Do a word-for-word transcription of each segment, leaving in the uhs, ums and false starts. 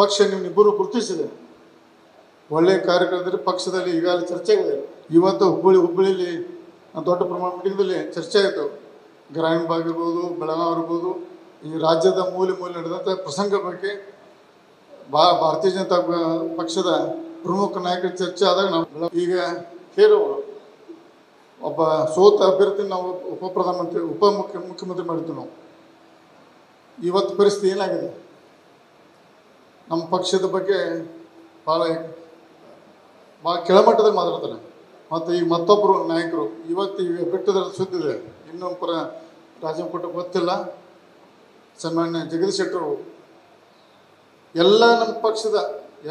ಪಕ್ಷ ನಿಮ್ಮನಿಬ್ಬರು ಗುರುತಿಸಿದೆ ಒಳ್ಳೆ ಕಾರ್ಯಕರ್ತರ ಪಕ್ಷದಲ್ಲಿ ಈಗಾಗಲೇ ಚರ್ಚೆ ಆಗಿದೆ ಇವತ್ತು ಹುಬ್ಬಳ್ಳಿ ಹುಬ್ಬಳ್ಳಿಯಲ್ಲಿ ದೊಡ್ಡ ಪ್ರಮಾಣದ ಮೀಟಿಂಗ್ದಲ್ಲಿ ಚರ್ಚೆ ಆಯಿತು ಗ್ರಾಮೀಣ ಭಾಗ ಇರಬಹುದು ಬೆಳಗಾವಿ ಇರಬಹುದು ಈ ರಾಜ್ಯದ ಮೂಲೆ ಮೂಲೆ ನಡೆದಂತ ಪ್ರಸಂಗ ಬಗ್ಗೆ ಭಾರತೀಯ ಜನತಾ ಪಕ್ಷದ ಪ್ರಮುಖ ನಾಯಕರ ಚರ್ಚೆ ಆದಾಗ ನಾವು ಈಗ ಕೇಳುವ ಒಬ್ಬ ಸೋತ ಅಭ್ಯರ್ಥಿ ನಾವು ಉಪ ಪ್ರಧಾನಮಂತ್ರಿ ಉಪ ಮುಖ್ಯಮಂತ್ರಿ ಮಾಡ್ತೀವಿ ನಾವು ಇವತ್ತು ಪರಿಸ್ಥಿತಿ ಏನಾಗಿದೆ ನಮ್ಮ ಪಕ್ಷದ ಬಗ್ಗೆ ಭಾಳ ಭಾಳ ಕೆಳಮಟ್ಟದಲ್ಲಿ ಮಾತಾಡ್ತಾರೆ ಮತ್ತು ಈಗ ಮತ್ತೊಬ್ಬರು ನಾಯಕರು ಇವತ್ತು ಈಗ ಬಿಟ್ಟದ ಸುದ್ದಿದೆ ಇನ್ನೊಬ್ಬರ ರಾಜಕೋಟ ಗೊತ್ತಿಲ್ಲ ಸನ್ಮಾನ್ಯ ಜಗದೀಶ್ ಶೆಟ್ಟರ್ ಎಲ್ಲ ನಮ್ಮ ಪಕ್ಷದ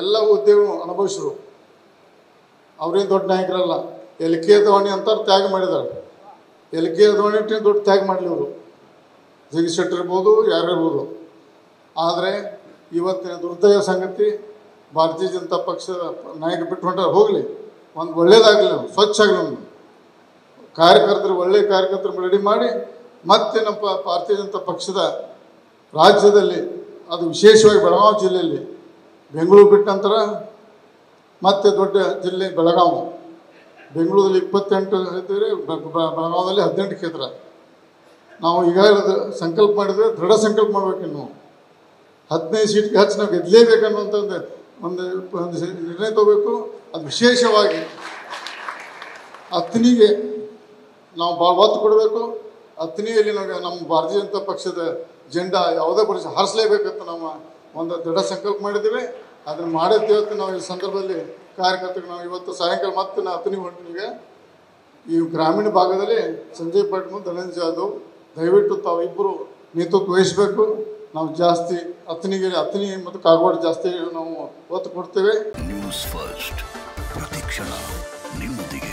ಎಲ್ಲ ಉದ್ಯೋಗಗಳು ಅನುಭವಿಸರು ಅವ್ರೇನು ದೊಡ್ಡ ನಾಯಕರಲ್ಲ ಎಲ್ ಕೆ ಧೋಣಿ ಅಂತ ತ್ಯಾಗ ಮಾಡಿದ್ದಾರೆ ಎಲ್ ಕೆ ಧೋಣಿ ದೊಡ್ಡ ತ್ಯಾಗ ಮಾಡಲಿ ಅವರು ಜಗದೀಶ್ ಶೆಟ್ಟರ್ ಇರ್ಬೋದು ಯಾರಿರ್ಬೋದು ಆದರೆ ಇವತ್ತಿನ ದುರ್ದಯ ಸಂಗತಿ ಭಾರತೀಯ ಜನತಾ ಪಕ್ಷದ ನಾಯಕ ಬಿಟ್ಟು ಹೊಂಟಾರೆ ಹೋಗಲಿ ಒಂದು ಒಳ್ಳೇದಾಗಲಿ ನಾವು ಸ್ವಚ್ಛ ಆಗಲಿ ನಮಗೆ ಕಾರ್ಯಕರ್ತರು ಒಳ್ಳೆಯ ಕಾರ್ಯಕರ್ತರು ರೆಡಿ ಮಾಡಿ ಮತ್ತೆ ನಮ್ಮ ಭಾರತೀಯ ಜನತಾ ಪಕ್ಷದ ರಾಜ್ಯದಲ್ಲಿ ಅದು ವಿಶೇಷವಾಗಿ ಬೆಳಗಾವಿ ಜಿಲ್ಲೆಯಲ್ಲಿ ಬೆಂಗಳೂರು ಬಿಟ್ಟ ನಂತರ ಮತ್ತೆ ದೊಡ್ಡ ಜಿಲ್ಲೆ ಬೆಳಗಾವಿ ಬೆಂಗಳೂರಲ್ಲಿ ಇಪ್ಪತ್ತೆಂಟು ಕ್ಷೇತ್ರ ಬೆಳಗಾವಿಯಲ್ಲಿ ಹದಿನೆಂಟು ಕ್ಷೇತ್ರ ನಾವು ಈಗಾಗಲೇ ಸಂಕಲ್ಪ ಮಾಡಿದರೆ ದೃಢ ಸಂಕಲ್ಪ ಮಾಡಬೇಕಿನ್ನು ಹದಿನೈದು ಸೀಟ್ಗೆ ಹಚ್ಚಿ ನಾವು ಗೆದ್ದಲೇಬೇಕನ್ನುವಂಥದ್ದು ಒಂದು ಒಂದು ನಿರ್ಣಯ ತಗೋಬೇಕು ಅದು ವಿಶೇಷವಾಗಿ ಹತ್ತನಿಗೆ ನಾವು ಭಾಳ ಒತ್ತು ಕೊಡಬೇಕು ಹತ್ತನಿಯಲ್ಲಿ ನಾವು ನಮ್ಮ ಭಾರತೀಯ ಜನತಾ ಪಕ್ಷದ ಜೆಂಡಾ ಯಾವುದೇ ಪಕ್ಷ ಹಾರಿಸಲೇಬೇಕಂತ ನಮ್ಮ ಒಂದು ದೃಢ ಸಂಕಲ್ಪ ಮಾಡಿದ್ದೀವಿ ಅದನ್ನು ಮಾಡುತ್ತೆ ಇವತ್ತು ನಾವು ಈ ಸಂದರ್ಭದಲ್ಲಿ ಕಾರ್ಯಕರ್ತರಿಗೆ ನಾವು ಇವತ್ತು ಸಾಯಂಕಾಲ ಮತ್ತೆ ನಾವು ಹತ್ತನಿಗೆ ಹೊಂಟಿನೀಗ ಈ ಗ್ರಾಮೀಣ ಭಾಗದಲ್ಲಿ ಸಂಜಯ್ ಪಾಟೀಲ್ ಮತ್ತು ಧನಂಜಯ ಜಾಧವ್ ದಯವಿಟ್ಟು ತಾವು ಇಬ್ಬರು ನೇತೃತ್ವ ವಹಿಸಬೇಕು ನಾವು ಜಾಸ್ತಿ ಹತ್ತನಿಗೆ ಹತ್ತನಿ ಮತ್ತು ಕಾಗವಾಡ ಜಾಸ್ತಿ ನಾವು ಒತ್ತು ಕೊಡ್ತೇವೆ ನ್ಯೂಸ್ ಫಸ್ಟ್ ಪ್ರತಿಕ್ಷಣ ನಿಮ್ಮೊಂದಿಗೆ.